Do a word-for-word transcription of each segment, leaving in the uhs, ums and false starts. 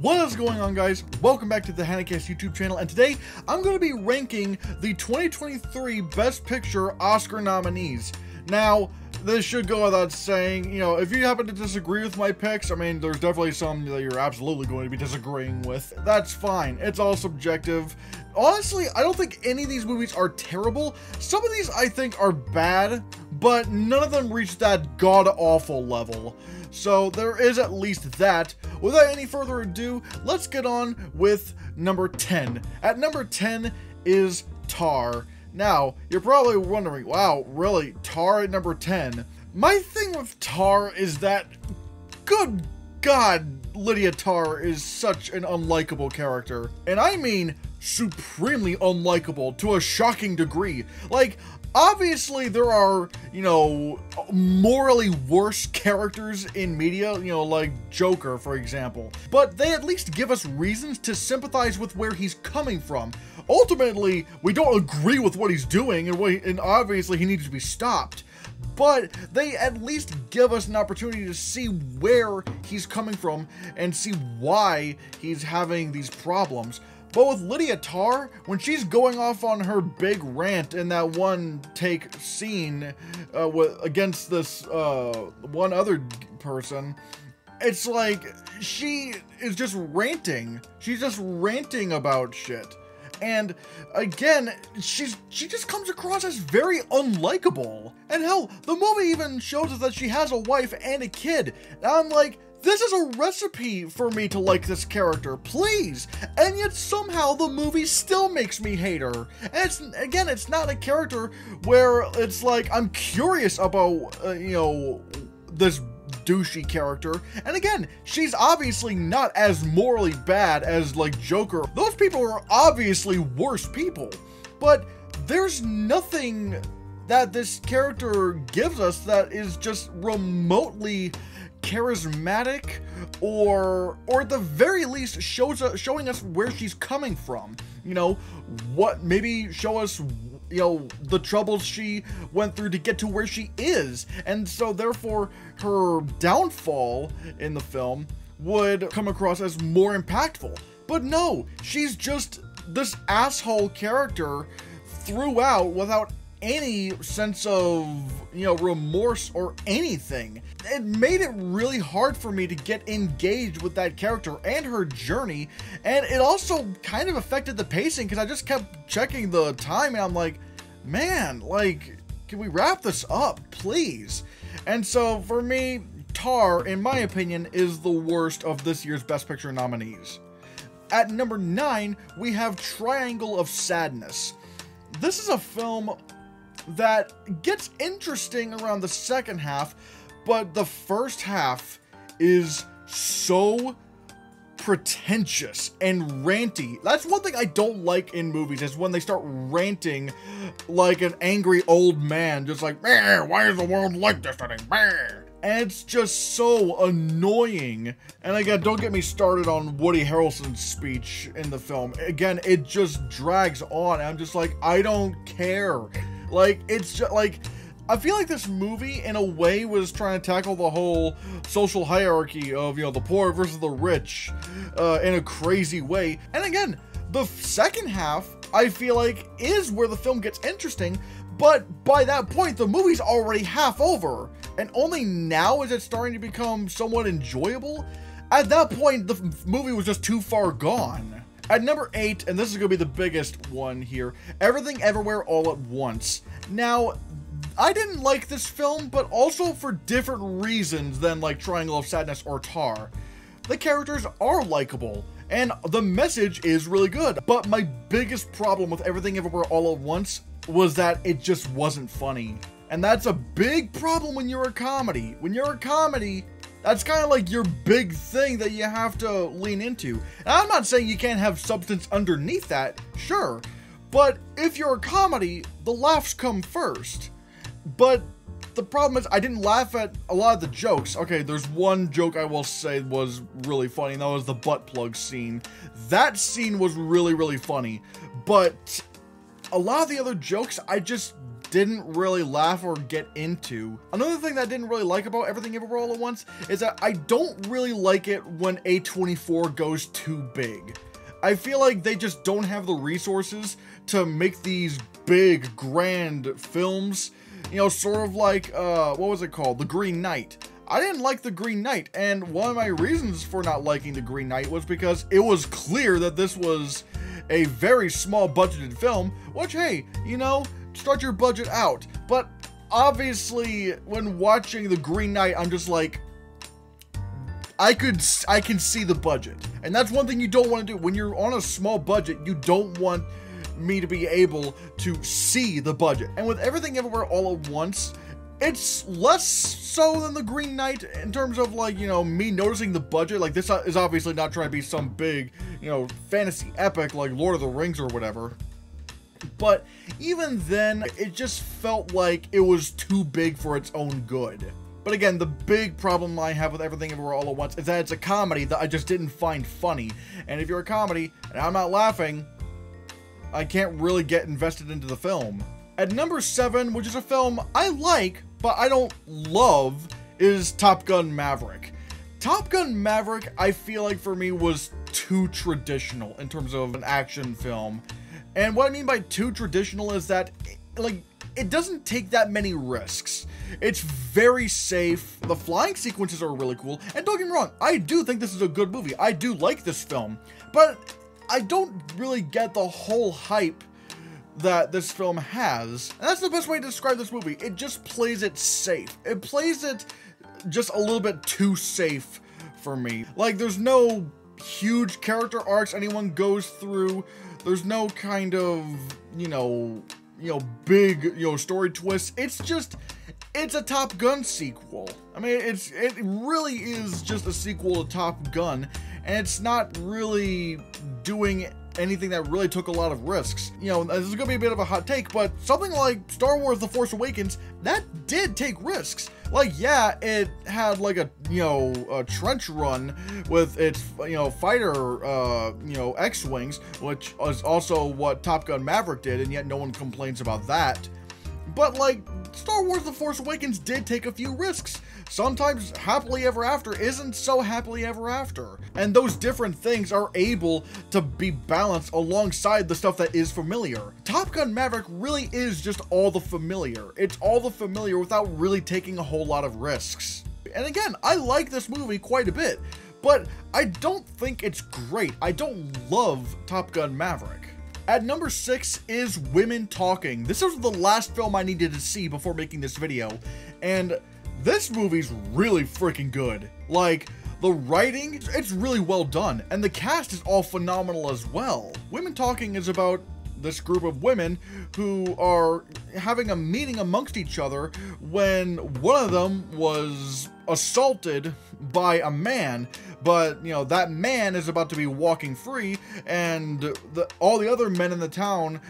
What is going on, guys? Welcome back to the Hannahcast YouTube channel, and today I'm going to be ranking the twenty twenty-three Best Picture Oscar nominees. Now, this should go without saying, you know, if you happen to disagree with my picks, I mean, there's definitely some that you're absolutely going to be disagreeing with. That's fine. It's all subjective. Honestly, I don't think any of these movies are terrible. Some of these I think are bad, but none of them reach that god-awful level. So there is at least that. Without any further ado, let's get on with number ten. At number ten is Tar. Now, you're probably wondering, wow, really, Tar at number ten? My thing with Tar is that, good God, Lydia Tár is such an unlikable character. And I mean supremely unlikable to a shocking degree. Like, obviously there are, you know, morally worse characters in media, you know, like Joker, for example. But they at least give us reasons to sympathize with where he's coming from. Ultimately, we don't agree with what he's doing, and, we, and obviously he needs to be stopped. But they at least give us an opportunity to see where he's coming from and see why he's having these problems. But with Lydia Tár, when she's going off on her big rant in that one take scene uh, with, against this uh, one other person, it's like she is just ranting. She's just ranting about shit. And again, she's she just comes across as very unlikable. And hell, the movie even shows us that she has a wife and a kid. And I'm like, this is a recipe for me to like this character, please. And yet somehow the movie still makes me hate her. And it's, again, it's not a character where it's like I'm curious about uh, you know, this douchey character. And again, she's obviously not as morally bad as like Joker. Those people are obviously worse people, but there's nothing that this character gives us that is just remotely charismatic or or at the very least shows uh, showing us where she's coming from. You know, what maybe show us you know, the troubles she went through to get to where she is. And so therefore her downfall in the film would come across as more impactful. But no, she's just this asshole character throughout without any sense of, you know, remorse or anything. It made it really hard for me to get engaged with that character and her journey. And it also kind of affected the pacing because I just kept checking the time and I'm like, man, like, can we wrap this up, please? And so for me, Tar, in my opinion, is the worst of this year's Best Picture nominees. At number nine, we have Triangle of Sadness. This is a film that gets interesting around the second half, but the first half is so pretentious and ranty. That's one thing I don't like in movies, is when they start ranting like an angry old man, just like, why is the world like this today? And it's just so annoying. And again, don't get me started on Woody Harrelson's speech in the film. Again, it just drags on. I'm just like, I don't care. Like, it's just like, I feel like this movie in a way was trying to tackle the whole social hierarchy of, you know, the poor versus the rich uh, in a crazy way. And again, the second half, I feel like, is where the film gets interesting. But by that point, the movie's already half over. And only now is it starting to become somewhat enjoyable. At that point, the movie was just too far gone. At number eight, and this is going to be the biggest one here, Everything Everywhere All at Once. Now, I didn't like this film, but also for different reasons than like Triangle of Sadness or Tar. The characters are likable, and the message is really good. But my biggest problem with Everything Everywhere All at Once was that it just wasn't funny. And that's a big problem when you're a comedy. When you're a comedy, that's kind of like your big thing that you have to lean into. And I'm not saying you can't have substance underneath that, sure. But if you're a comedy, the laughs come first. But the problem is I didn't laugh at a lot of the jokes. Okay, there's one joke I will say was really funny, and that was the butt plug scene. That scene was really, really funny. But a lot of the other jokes I just didn't really laugh or get into. Another thing that I didn't really like about Everything Everywhere All at Once is that I don't really like it when A twenty-four goes too big. I feel like they just don't have the resources to make these big, grand films. You know, sort of like, uh, what was it called? The Green Knight. I didn't like The Green Knight, and one of my reasons for not liking The Green Knight was because it was clear that this was a very small budgeted film, which, hey, you know, stretch your budget out. But obviously, when watching The Green Knight, I'm just like, I could, I can see the budget. And that's one thing you don't want to do. When you're on a small budget, you don't want me to be able to see the budget. And with Everything Everywhere All at Once, it's less so than The Green Knight in terms of, like, you know, me noticing the budget. Like, this is obviously not trying to be some big, you know, fantasy epic like Lord of the Rings or whatever. But even then, it just felt like it was too big for its own good. But again, the big problem I have with Everything Everywhere All at Once is that it's a comedy that I just didn't find funny. And if you're a comedy and I'm not laughing, I can't really get invested into the film. At number seven, which is a film I like, but I don't love, is Top Gun Maverick. Top Gun Maverick, I feel like for me, was too traditional in terms of an action film. And what I mean by too traditional is that, like, it doesn't take that many risks. It's very safe. The flying sequences are really cool. And don't get me wrong, I do think this is a good movie. I do like this film. But I don't really get the whole hype that this film has. And that's the best way to describe this movie. It just plays it safe. It plays it just a little bit too safe for me. Like, there's no huge character arcs anyone goes through. There's no kind of, you know, you know, big, you know, story twists. It's just, it's a Top Gun sequel. I mean, it's, it really is just a sequel to Top Gun. And it's not really doing anything that really took a lot of risks. You know, this is gonna be a bit of a hot take, but something like Star Wars The Force Awakens, that did take risks. Like, yeah, it had like a, you know, a trench run with its, you know, fighter, uh, you know, X-Wings, which is also what Top Gun Maverick did, and yet no one complains about that. But like, Star Wars The Force Awakens did take a few risks. Sometimes happily ever after isn't so happily ever after. And those different things are able to be balanced alongside the stuff that is familiar. Top Gun Maverick really is just all the familiar. It's all the familiar without really taking a whole lot of risks. And again, I like this movie quite a bit, but I don't think it's great. I don't love Top Gun Maverick. At number six is Women Talking. This is the last film I needed to see before making this video, and this movie's really freaking good. Like, the writing, it's really well done, and the cast is all phenomenal as well. Women Talking is about this group of women who are having a meeting amongst each other when one of them was assaulted by a man, but, you know, that man is about to be walking free, and the, all the other men in the town,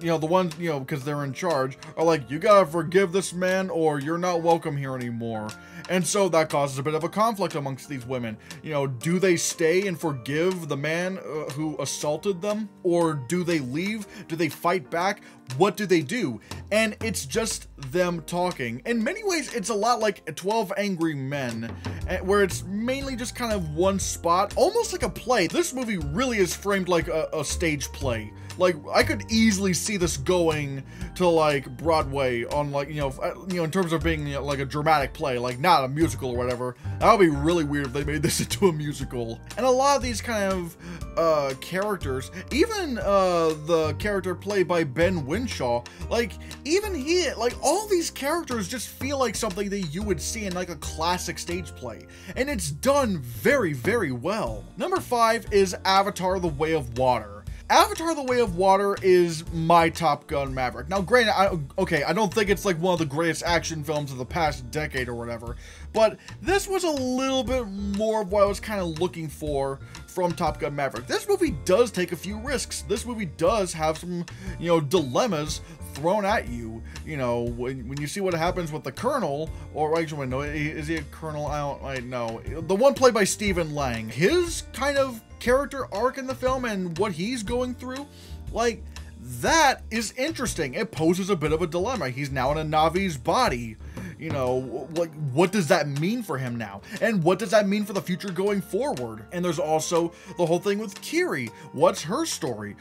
you know, the ones, you know, because they're in charge, are like, you gotta forgive this man or you're not welcome here anymore. And so that causes a bit of a conflict amongst these women. You know, do they stay and forgive the man uh, who assaulted them, or do they leave? Do they fight back? What do they do? And it's just them talking. In many ways, it's a lot like Twelve Angry Men, where it's mainly just kind of one spot, almost like a play. This movie really is framed like a, a stage play. Like, I could easily see this going to, like, Broadway on, like, you know, you know, in terms of being, you know, like a dramatic play, like not a musical or whatever. That would be really weird if they made this into a musical. And a lot of these kind of uh, characters, even uh, the character played by Ben Winshaw, like, even he, like, all these characters just feel like something that you would see in, like, a classic stage play. And it's done very, very well. Number five is Avatar The Way of Water. Avatar The Way of Water is my Top Gun Maverick. Now, granted, I, okay, I don't think it's like one of the greatest action films of the past decade or whatever, but this was a little bit more of what I was kind of looking for from Top Gun Maverick. This movie does take a few risks. This movie does have some, you know, dilemmas thrown at you. You know, when, when you see what happens with the Colonel, or actually, no, is he a Colonel? I don't, I know. The one played by Stephen Lang. His kind of character arc in the film and what he's going through, like, that is interesting. It poses a bit of a dilemma. He's now in a Navi's body. You know, like, what does that mean for him now? And what does that mean for the future going forward? And there's also the whole thing with Kiri. What's her story?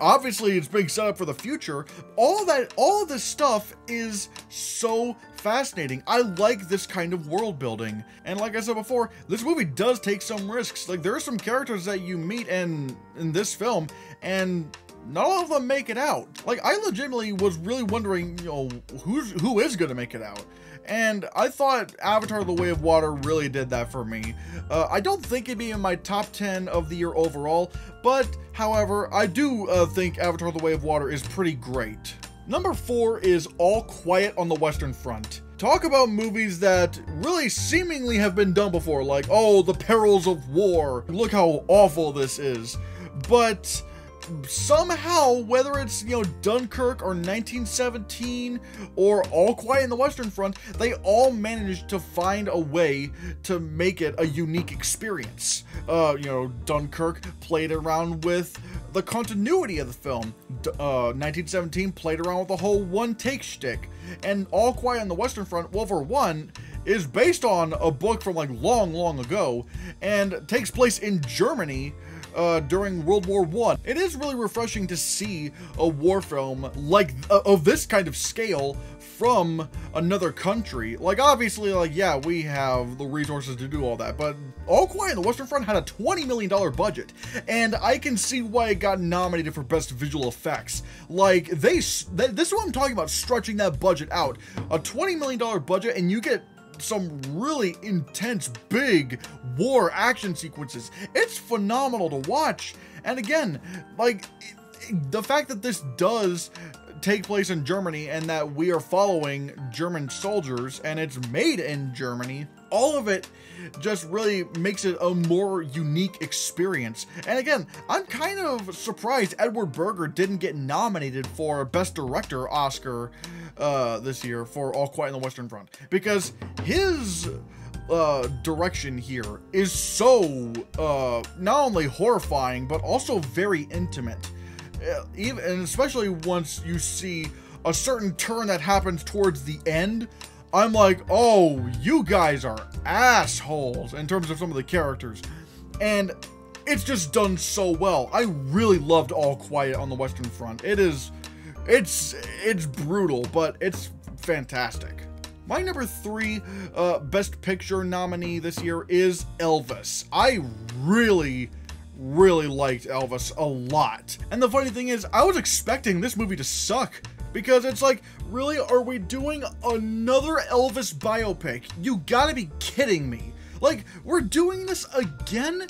Obviously, it's being set up for the future. All that, all of this stuff is so fascinating. I like this kind of world building. And like I said before, this movie does take some risks. Like, there are some characters that you meet in, in this film, and not all of them make it out. Like, I legitimately was really wondering, you know, who's, who is going to make it out. And I thought Avatar The Way of Water really did that for me. Uh, I don't think it'd be in my top ten of the year overall, but however, I do uh, think Avatar The Way of Water is pretty great. Number four is All Quiet on the Western Front. Talk about movies that really seemingly have been done before, like, oh, the perils of war. Look how awful this is. But somehow, whether it's, you know, Dunkirk or nineteen seventeen or All Quiet on the Western Front, they all managed to find a way to make it a unique experience. Uh, you know, Dunkirk played around with the continuity of the film. Uh, nineteen seventeen played around with the whole one-take shtick. And All Quiet on the Western Front, well, for one, is based on a book from, like, long, long ago and takes place in Germany Uh, during World War One. It is really refreshing to see a war film like uh, of this kind of scale from another country. Like, obviously, like, yeah, we have the resources to do all that, but All Quiet on the Western Front had a twenty million dollar budget, and I can see why it got nominated for Best Visual Effects. Like, they, they this is what I'm talking about, stretching that budget out. A twenty million dollar budget, and you get some really intense, big war action sequences. It's phenomenal to watch. And again, like, the fact that this does take place in Germany and that we are following German soldiers and it's made in Germany, all of it just really makes it a more unique experience. And again, I'm kind of surprised Edward Berger didn't get nominated for Best Director Oscar uh, this year for All Quiet on the Western Front, because his uh, direction here is so uh, not only horrifying, but also very intimate. Even, and especially once you see a certain turn that happens towards the end, I'm like, oh, you guys are assholes in terms of some of the characters. And it's just done so well. I really loved All Quiet on the Western Front. It is, it's, it's brutal, but it's fantastic. My number three uh, Best Picture nominee this year is Elvis. I really really liked Elvis a lot. And the funny thing is, I was expecting this movie to suck, because it's like, really, are we doing another Elvis biopic? You gotta be kidding me. Like, we're doing this again?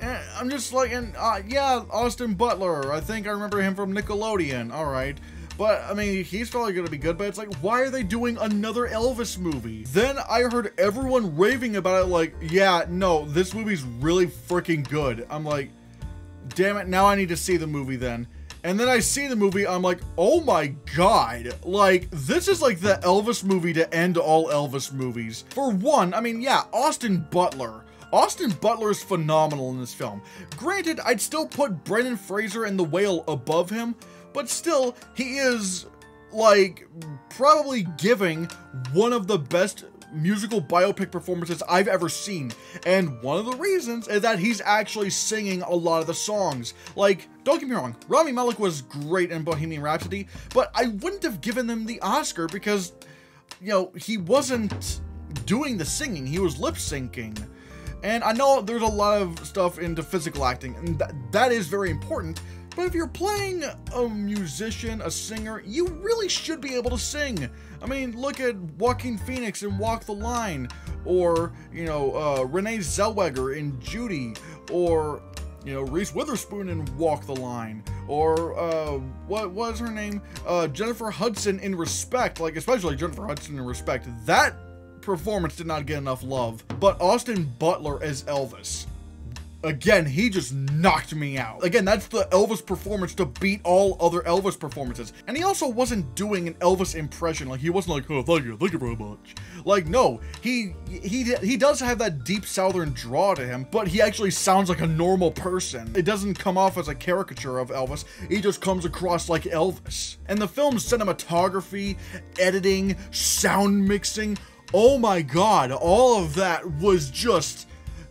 And I'm just like, and uh, yeah, Austin Butler, I think I remember him from Nickelodeon, all right. But, I mean, he's probably gonna be good, but it's like, why are they doing another Elvis movie? Then I heard everyone raving about it, like, yeah, no, this movie's really freaking good. I'm like, damn it, now I need to see the movie then. And then I see the movie, I'm like, oh my god. Like, this is like the Elvis movie to end all Elvis movies. For one, I mean, yeah, Austin Butler. Austin Butler is phenomenal in this film. Granted, I'd still put Brendan Fraser and The Whale above him, but still, he is, like, probably giving one of the best musical biopic performances I've ever seen. And one of the reasons is that he's actually singing a lot of the songs. Like, don't get me wrong, Rami Malek was great in Bohemian Rhapsody, but I wouldn't have given him the Oscar because, you know, he wasn't doing the singing, he was lip syncing. And I know there's a lot of stuff into physical acting, and th that is very important. But if you're playing a musician, a singer, you really should be able to sing. I mean, look at Joaquin Phoenix in Walk the Line, or, you know, uh, Renee Zellweger in Judy, or, you know, Reese Witherspoon in Walk the Line, or, uh, what was her name? Uh, Jennifer Hudson in Respect, like, especially Jennifer Hudson in Respect. That performance did not get enough love, but Austin Butler as Elvis. Again, he just knocked me out. Again, that's the Elvis performance to beat all other Elvis performances. And he also wasn't doing an Elvis impression. Like, he wasn't like, oh, thank you, thank you very much. Like, no, he he he does have that deep Southern draw to him, but he actually sounds like a normal person. It doesn't come off as a caricature of Elvis. He just comes across like Elvis. And the film's cinematography, editing, sound mixing, oh my God, all of that was just...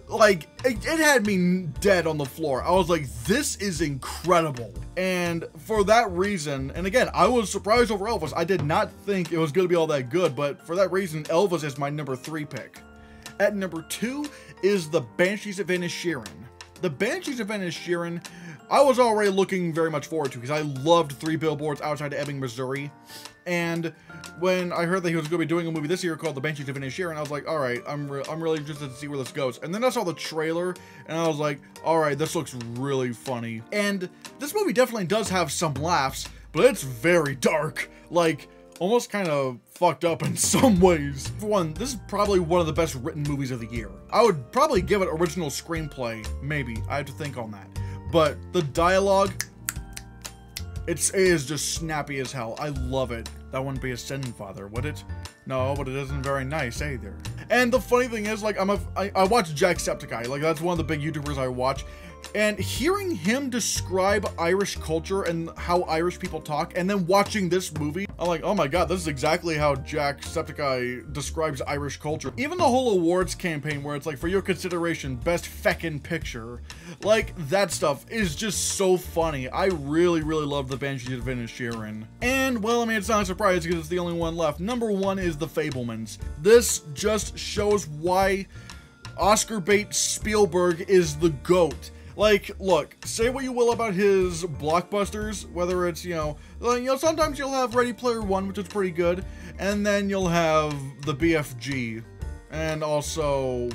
like, it, it had me dead on the floor. I was like, this is incredible. And for that reason, and again, I was surprised over Elvis. I did not think it was going to be all that good, but for that reason, Elvis is my number three pick. At number two is The Banshees of Inisherin. The Banshees of Inisherin, I was already looking very much forward to because I loved Three Billboards Outside of Ebbing, Missouri. And when I heard that he was going to be doing a movie this year called The Banshees of Inisherin, I was like, all right, I'm, re I'm really interested to see where this goes. And then I saw the trailer, and I was like, all right, this looks really funny. And this movie definitely does have some laughs, but it's very dark. Like, almost kind of fucked up in some ways. For one, this is probably one of the best written movies of the year. I would probably give it original screenplay, maybe. I have to think on that. But the dialogue... It's, it is just snappy as hell. I love it. That wouldn't be a sin, Father, would it? No, but it isn't very nice either. And the funny thing is, like, I'm a, I, I watch Jacksepticeye. Like, that's one of the big YouTubers I watch. And hearing him describe Irish culture and how Irish people talk, and then watching this movie, I'm like, oh my God, this is exactly how Jacksepticeye describes Irish culture. Even the whole awards campaign where it's like, for your consideration, best feckin' picture. Like, that stuff is just so funny. I really, really love The Banshees of Inisherin. And, well, I mean, it's not a surprise because it's the only one left. Number one is The Fabelmans. This just shows why Oscar bait Spielberg is the GOAT. Like, look, say what you will about his blockbusters, whether it's, you know, like, you know, sometimes you'll have Ready Player One, which is pretty good, and then you'll have the B F G, and also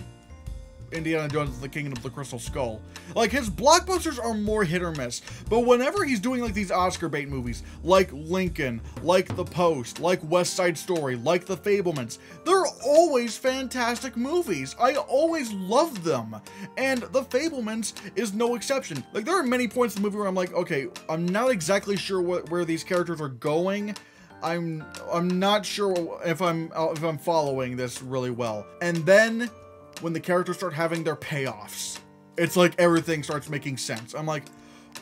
Indiana Jones and the Kingdom of the Crystal Skull. Like, his blockbusters are more hit or miss, but whenever he's doing, like, these Oscar bait movies, like Lincoln, like The Post, like West Side Story, like The Fabelmans, they're always fantastic movies. I always love them, and The Fabelmans is no exception. Like, there are many points in the movie where I'm like, okay, I'm not exactly sure what, where these characters are going. I'm I'm not sure if I'm if I'm following this really well. And then when the characters start having their payoffs, it's like everything starts making sense. I'm like,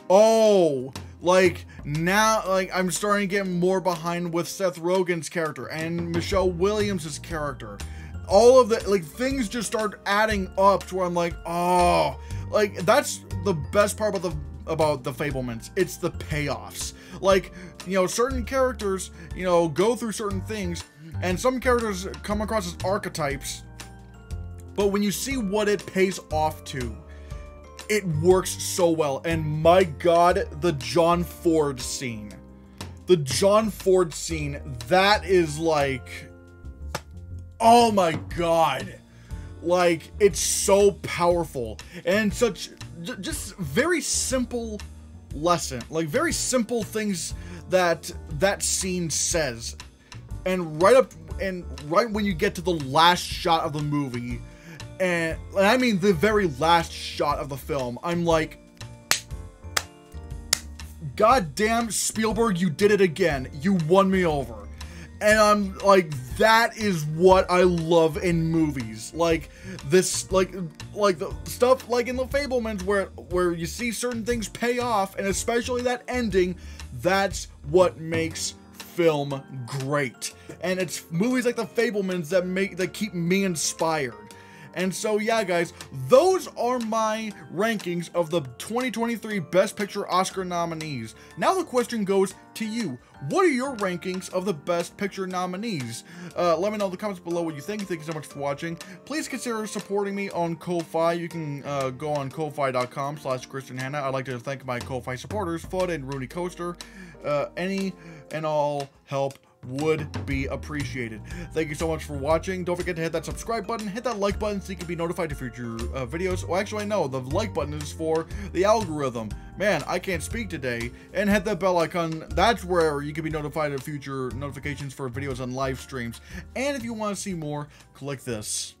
oh, like now, like I'm starting to get more behind with Seth Rogen's character and Michelle Williams's character. All of the, like, things just start adding up to where I'm like, oh, like that's the best part about the about the Fabelmans. It's the payoffs. Like, you know, certain characters, you know, go through certain things, and some characters come across as archetypes. But when you see what it pays off to, it works so well. And my God, the John Ford scene. The John Ford scene, that is like, oh my God. Like, it's so powerful. And such, just very simple lesson. Like, very simple things that that scene says. And right up, and right when you get to the last shot of the movie, And, and I mean the very last shot of the film, I'm like, God damn, Spielberg, you did it again. You won me over. And I'm like, that is what I love in movies. Like this, like, like the stuff like in The Fabelmans where, where you see certain things pay off, and especially that ending, that's what makes film great. And it's movies like The Fabelmans that make, that keep me inspired. And so, yeah, guys, those are my rankings of the twenty twenty-three Best Picture Oscar nominees. Now the question goes to you. What are your rankings of the Best Picture nominees? Uh, let me know in the comments below what you think. Thank you so much for watching. Please consider supporting me on Ko-Fi. You can uh, go on ko-fi.com slash Christian Hanna. I'd like to thank my Ko-Fi supporters, Fudd and Rooney Coaster. Uh, any and all help would be appreciated. Thank you so much for watching. Don't forget to hit that subscribe button, hit that like button so you can be notified of future uh, videos. Well, actually, no, the like button is for the algorithm. Man, I can't speak today. And hit that bell icon. That's where you can be notified of future notifications for videos and live streams. And if you want to see more, click this.